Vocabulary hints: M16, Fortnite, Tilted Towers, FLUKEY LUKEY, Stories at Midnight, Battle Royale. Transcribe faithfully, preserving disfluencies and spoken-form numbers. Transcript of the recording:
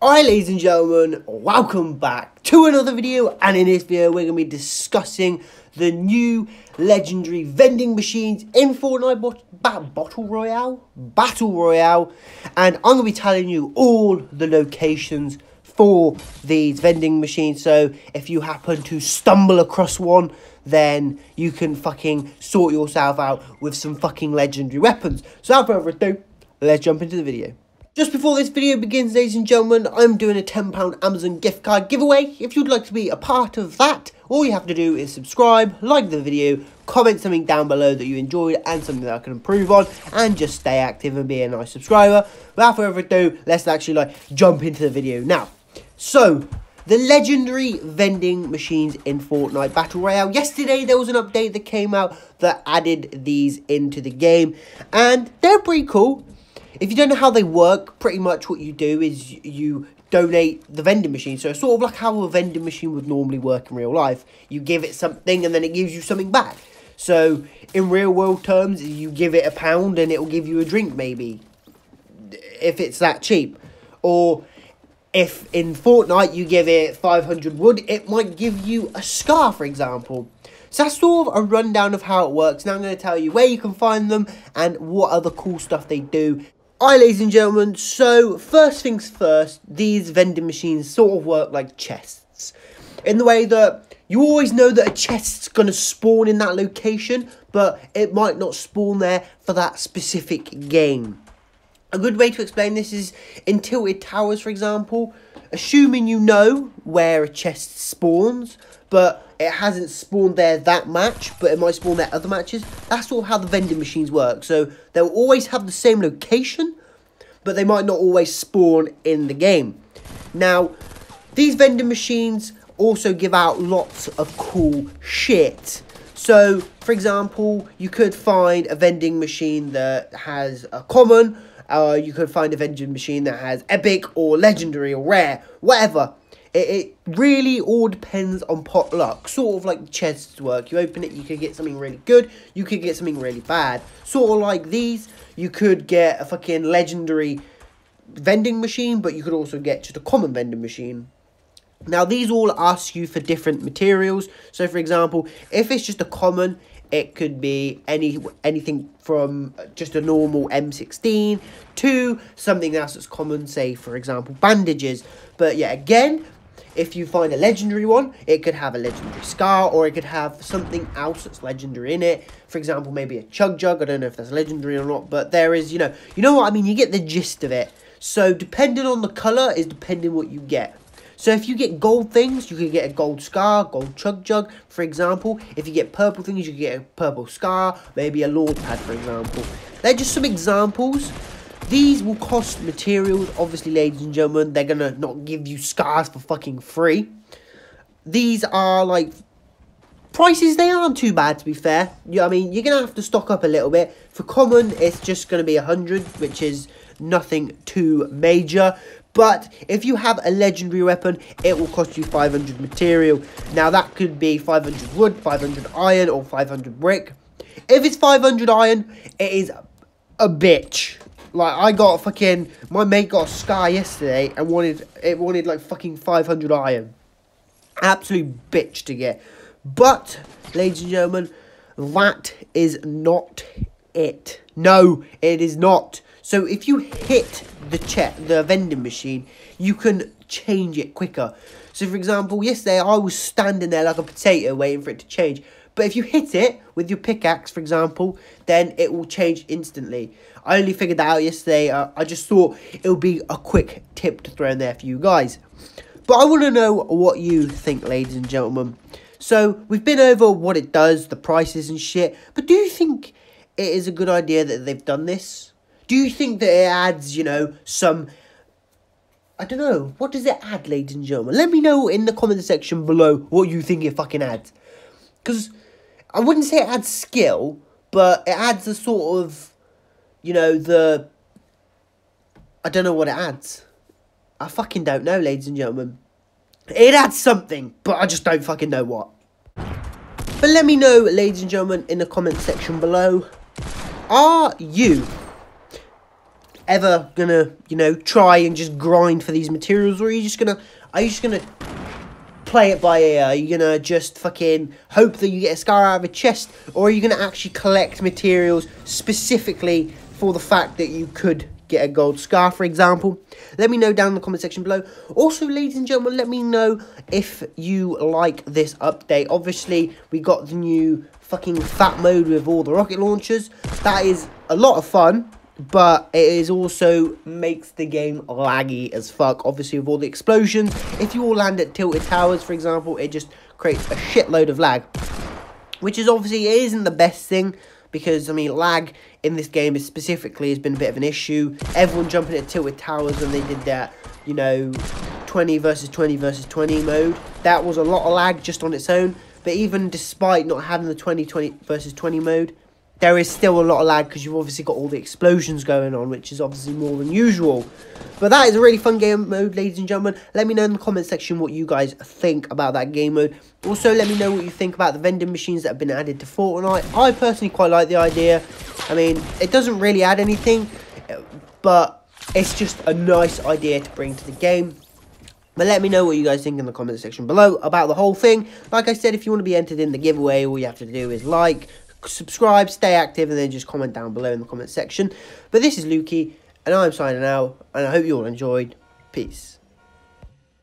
Alright ladies and gentlemen, welcome back to another video, and in this video we're going to be discussing the new legendary vending machines in Fortnite bot bat Battle Royale, Battle Royale, and I'm going to be telling you all the locations for these vending machines, so if you happen to stumble across one, then you can fucking sort yourself out with some fucking legendary weapons. So without further ado, let's jump into the video. Just before this video begins, ladies and gentlemen, I'm doing a ten pound Amazon gift card giveaway. If you'd like to be a part of that, all you have to do is subscribe, like the video, comment something down below that you enjoyed and something that I can improve on, and just stay active and be a nice subscriber. Without further ado, let's actually like jump into the video now. So, the legendary vending machines in Fortnite Battle Royale. Yesterday, there was an update that came out that added these into the game, and they're pretty cool. If you don't know how they work, pretty much what you do is you donate the vending machine. So it's sort of like how a vending machine would normally work in real life. You give it something and then it gives you something back. So in real world terms, you give it a pound and it'll give you a drink maybe, if it's that cheap. Or if in Fortnite you give it five hundred wood, it might give you a scar, for example. So that's sort of a rundown of how it works. Now I'm going to tell you where you can find them and what other cool stuff they do. Alright ladies and gentlemen, so first things first, these vending machines sort of work like chests, in the way that you always know that a chest's going to spawn in that location, but it might not spawn there for that specific game. A good way to explain this is in Tilted Towers, for example, assuming you know where a chest spawns, but it hasn't spawned there that match, but it might spawn there other matches. That's sort of how the vending machines work. So they'll always have the same location, but they might not always spawn in the game. Now, these vending machines also give out lots of cool shit. So, for example, you could find a vending machine that has a common, uh, you could find a vending machine that has epic or legendary or rare, whatever. It really all depends on potluck, sort of like chests work. You open it, you could get something really good, you could get something really bad. Sort of like these, you could get a fucking legendary vending machine, but you could also get just a common vending machine. Now, these all ask you for different materials. So, for example, if it's just a common, it could be any anything from just a normal M sixteen to something else that's common, say, for example, bandages. But, yeah, again, if you find a legendary one, it could have a legendary scar, or it could have something else that's legendary in it. For example, maybe a chug jug. I don't know if that's legendary or not, but there is, you know, you know what I mean? You get the gist of it. So depending on the colour is depending what you get. So if you get gold things, you could get a gold scar, gold chug jug, for example. If you get purple things, you could get a purple scar, maybe a launch pad, for example. They're just some examples. These will cost materials, obviously, ladies and gentlemen. They're going to not give you scars for fucking free. These are, like, prices, they aren't too bad, to be fair. You know what I mean? You're going to have to stock up a little bit. For common, it's just going to be one hundred, which is nothing too major. But if you have a legendary weapon, it will cost you five hundred material. Now, that could be five hundred wood, five hundred iron, or five hundred brick. If it's five hundred iron, it is a bitch. Like, I got fucking, my mate got a scar yesterday and wanted, it wanted like fucking five hundred iron. Absolute bitch to get. But, ladies and gentlemen, that is not it. No, it is not. So if you hit the check, the vending machine, you can change it quicker. So, for example, yesterday I was standing there like a potato waiting for it to change. But if you hit it with your pickaxe, for example, then it will change instantly. I only figured that out yesterday. Uh, I just thought it would be a quick tip to throw in there for you guys. But I want to know what you think, ladies and gentlemen. So, we've been over what it does, the prices and shit. But do you think it is a good idea that they've done this? Do you think that it adds, you know, some... I don't know. What does it add, ladies and gentlemen? Let me know in the comment section below what you think it fucking adds. Because I wouldn't say it adds skill, but it adds a sort of, you know, the... I don't know what it adds. I fucking don't know, ladies and gentlemen. It adds something, but I just don't fucking know what. But let me know, ladies and gentlemen, in the comment section below. Are you ever gonna, you know, try and just grind for these materials, or are you just gonna, are you just gonna play it by ear? Are you gonna just fucking hope that you get a scar out of a chest, or are you gonna actually collect materials specifically for the fact that you could get a gold scar, for example? Let me know down in the comment section below. Also, ladies and gentlemen, let me know if you like this update. Obviously, we got the new fucking fat mode with all the rocket launchers. That is a lot of fun, but it is also makes the game laggy as fuck, obviously, with all the explosions. If you all land at Tilted Towers, for example, it just creates a shitload of lag, which is obviously isn't the best thing, because, I mean, lag in this game is specifically has been a bit of an issue. Everyone jumping at Tilted Towers when they did that, you know, twenty versus twenty versus twenty mode, that was a lot of lag just on its own. But even despite not having the twenty versus twenty mode, there is still a lot of lag, because you've obviously got all the explosions going on, which is obviously more than usual. But that is a really fun game mode, ladies and gentlemen. Let me know in the comment section what you guys think about that game mode. Also, let me know what you think about the vending machines that have been added to Fortnite. I personally quite like the idea. I mean, it doesn't really add anything, but it's just a nice idea to bring to the game. But let me know what you guys think in the comment section below about the whole thing. Like I said, if you want to be entered in the giveaway, all you have to do is like, subscribe, stay active, and then just comment down below in the comment section. But this is Lukey, and I'm signing out, and I hope you all enjoyed. Peace.